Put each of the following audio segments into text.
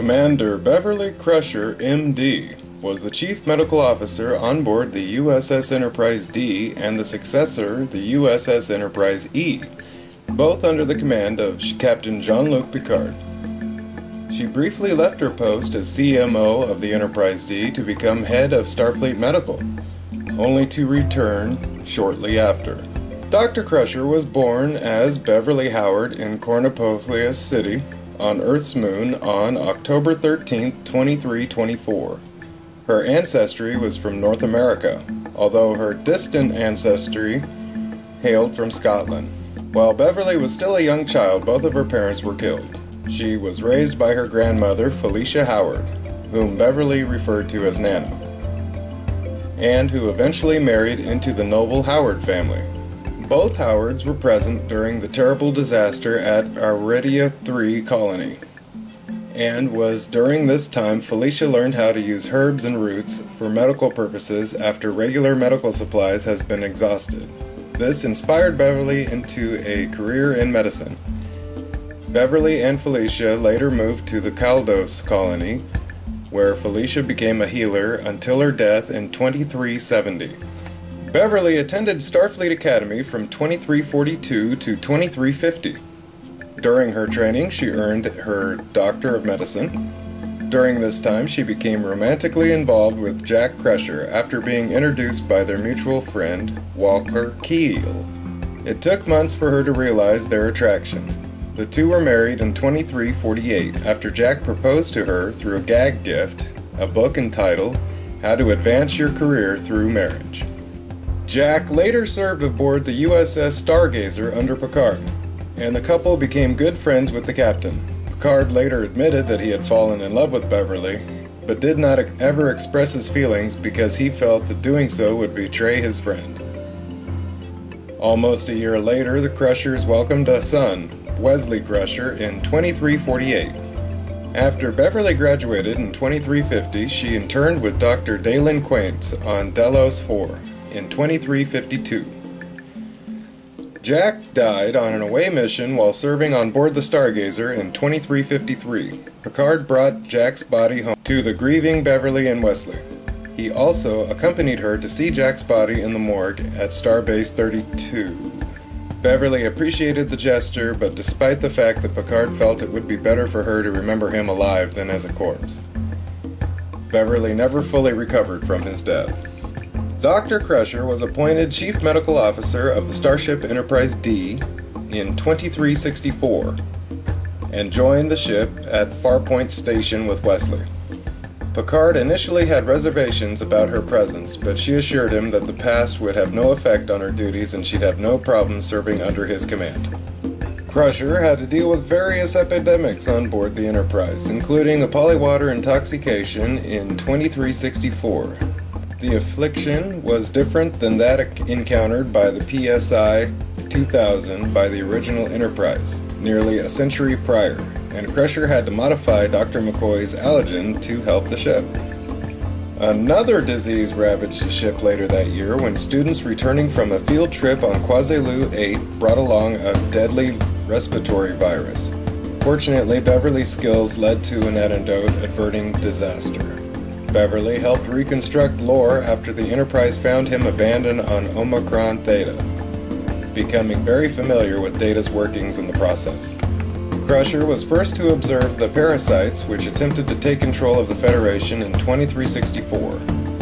Commander Beverly Crusher, M.D., was the chief medical officer on board the USS Enterprise-D and the successor, the USS Enterprise-E, both under the command of Captain Jean-Luc Picard. She briefly left her post as CMO of the Enterprise-D to become head of Starfleet Medical, only to return shortly after. Dr. Crusher was born as Beverly Howard in Cornopolis City on Earth's moon on October 13, 2324. Her ancestry was from North America, although her distant ancestry hailed from Scotland. While Beverly was still a young child, both of her parents were killed. She was raised by her grandmother, Felicia Howard, whom Beverly referred to as Nana, and who eventually married into the noble Howard family. Both Howards were present during the terrible disaster at Aridia III Colony, and was during this time Felicia learned how to use herbs and roots for medical purposes after regular medical supplies has been exhausted. This inspired Beverly into a career in medicine. Beverly and Felicia later moved to the Caldos Colony, where Felicia became a healer until her death in 2370. Beverly attended Starfleet Academy from 2342 to 2350. During her training, she earned her Doctor of Medicine. During this time, she became romantically involved with Jack Crusher after being introduced by their mutual friend, Walker Keel. It took months for her to realize their attraction. The two were married in 2348 after Jack proposed to her through a gag gift, a book entitled How to Advance Your Career Through Marriage. Jack later served aboard the USS Stargazer under Picard, and the couple became good friends with the captain. Picard later admitted that he had fallen in love with Beverly, but did not ever express his feelings because he felt that doing so would betray his friend. Almost a year later, the Crushers welcomed a son, Wesley Crusher, in 2348. After Beverly graduated in 2350, she interned with Dr. Dalen Quaints on Delos IV in 2352. Jack died on an away mission while serving on board the Stargazer in 2353. Picard brought Jack's body home to the grieving Beverly and Wesley. He also accompanied her to see Jack's body in the morgue at Starbase 32. Beverly appreciated the gesture, but despite the fact that Picard felt it would be better for her to remember him alive than as a corpse. Beverly never fully recovered from his death. Dr. Crusher was appointed Chief Medical Officer of the Starship Enterprise-D in 2364 and joined the ship at Farpoint Station with Wesley. Picard initially had reservations about her presence, but she assured him that the past would have no effect on her duties and she'd have no problem serving under his command. Crusher had to deal with various epidemics on board the Enterprise, including a polywater intoxication in 2364. The affliction was different than that encountered by the PSI-2000 by the original Enterprise, nearly a century prior, and Crusher had to modify Dr. McCoy's allergen to help the ship. Another disease ravaged the ship later that year when students returning from a field trip on Quasilu 8 brought along a deadly respiratory virus. Fortunately, Beverly's skills led to an antidote averting disaster. Beverly helped reconstruct lore after the Enterprise found him abandoned on Omicron Theta, becoming very familiar with Data's workings in the process. Crusher was first to observe the parasites, which attempted to take control of the Federation in 2364,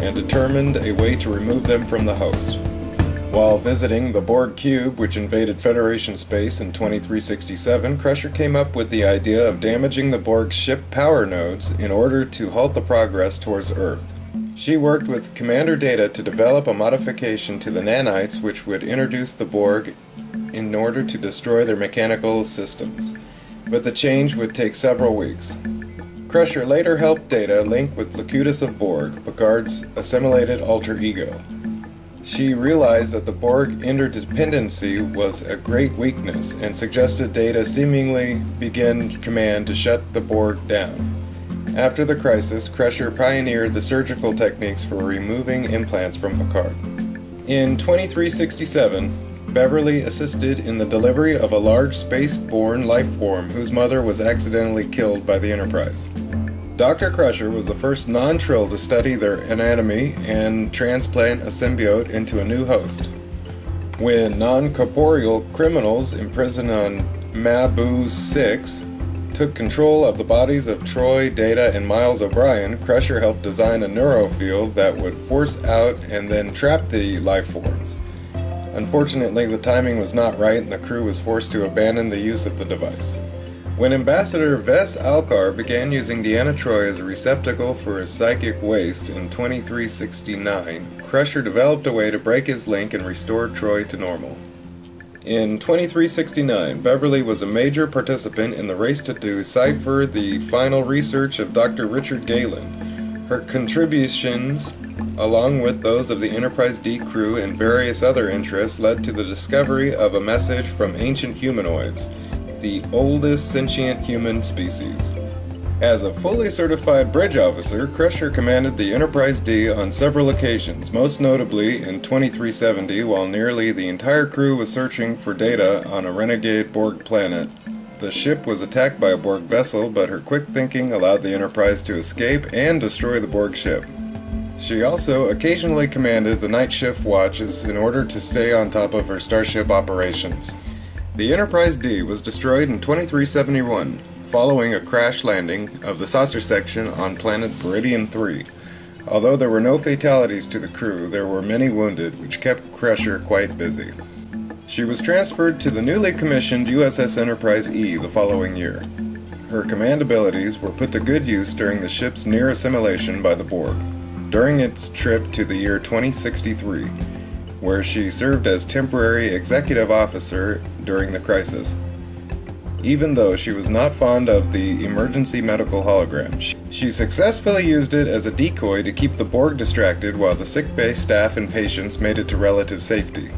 and determined a way to remove them from the host. While visiting the Borg Cube, which invaded Federation space in 2367, Crusher came up with the idea of damaging the Borg ship power nodes in order to halt the progress towards Earth. She worked with Commander Data to develop a modification to the nanites which would introduce the Borg in order to destroy their mechanical systems, but the change would take several weeks. Crusher later helped Data link with Locutus of Borg, Picard's assimilated alter ego. She realized that the Borg interdependency was a great weakness and suggested Data seemingly begin command to shut the Borg down. After the crisis, Crusher pioneered the surgical techniques for removing implants from Picard. In 2367, Beverly assisted in the delivery of a large space-borne life form whose mother was accidentally killed by the Enterprise. Dr. Crusher was the first non-Trill to study their anatomy and transplant a symbiote into a new host. When non-corporeal criminals imprisoned on Mabu 6 took control of the bodies of Troy, Data, and Miles O'Brien, Crusher helped design a neurofield that would force out and then trap the life forms. Unfortunately, the timing was not right and the crew was forced to abandon the use of the device. When Ambassador Vess Alcar began using Deanna Troi as a receptacle for his psychic waste in 2369, Crusher developed a way to break his link and restore Troi to normal. In 2369, Beverly was a major participant in the race to decipher the final research of Dr. Richard Galen. Her contributions, along with those of the Enterprise-D crew and various other interests, led to the discovery of a message from ancient humanoids, the oldest sentient human species. As a fully certified bridge officer, Crusher commanded the Enterprise-D on several occasions, most notably in 2370 while nearly the entire crew was searching for Data on a renegade Borg planet. The ship was attacked by a Borg vessel, but her quick thinking allowed the Enterprise to escape and destroy the Borg ship. She also occasionally commanded the night shift watches in order to stay on top of her starship operations. The Enterprise-D was destroyed in 2371, following a crash landing of the saucer section on planet Meridian 3. Although there were no fatalities to the crew, there were many wounded, which kept Crusher quite busy. She was transferred to the newly commissioned USS Enterprise-E the following year. Her command abilities were put to good use during the ship's near assimilation by the Borg, during its trip to the year 2063, where she served as temporary executive officer during the crisis. Even though she was not fond of the emergency medical hologram, she successfully used it as a decoy to keep the Borg distracted while the sickbay staff and patients made it to relative safety.